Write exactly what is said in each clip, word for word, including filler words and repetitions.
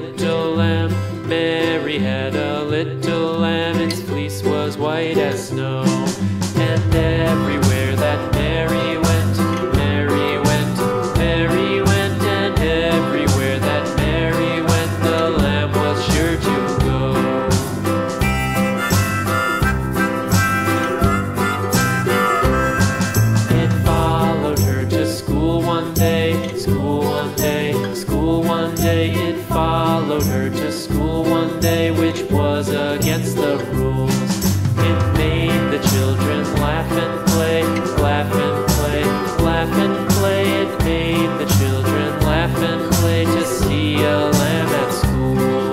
little lamb. Mary had a little lamb, its fleece was white as snow. And everywhere that Mary went, Mary went, Mary went, and everywhere that Mary went, the lamb was sure to go. It followed her to school one day, school one day, school one day. It followed her to school one day, which was against the rules. It made the children laugh and play, laugh and play, laugh and play. It made the children laugh and play to see a lamb at school.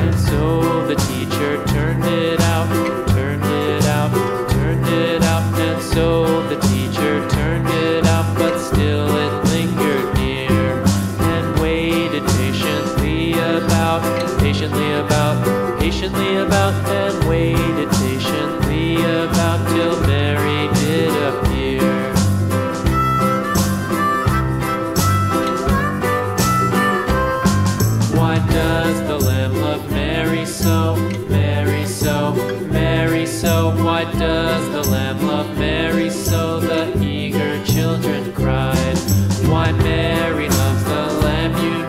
And so the teacher turned it out, turned it out, turned it out. And so the teacher turned it out, but still it lingered near and waited patiently about. Patiently about, patiently about, and waited patiently about till Mary did appear. Why does the lamb love Mary so, Mary so, Mary so? Why does the lamb love Mary so? The eager children cried. Why Mary loves the lamb, you know.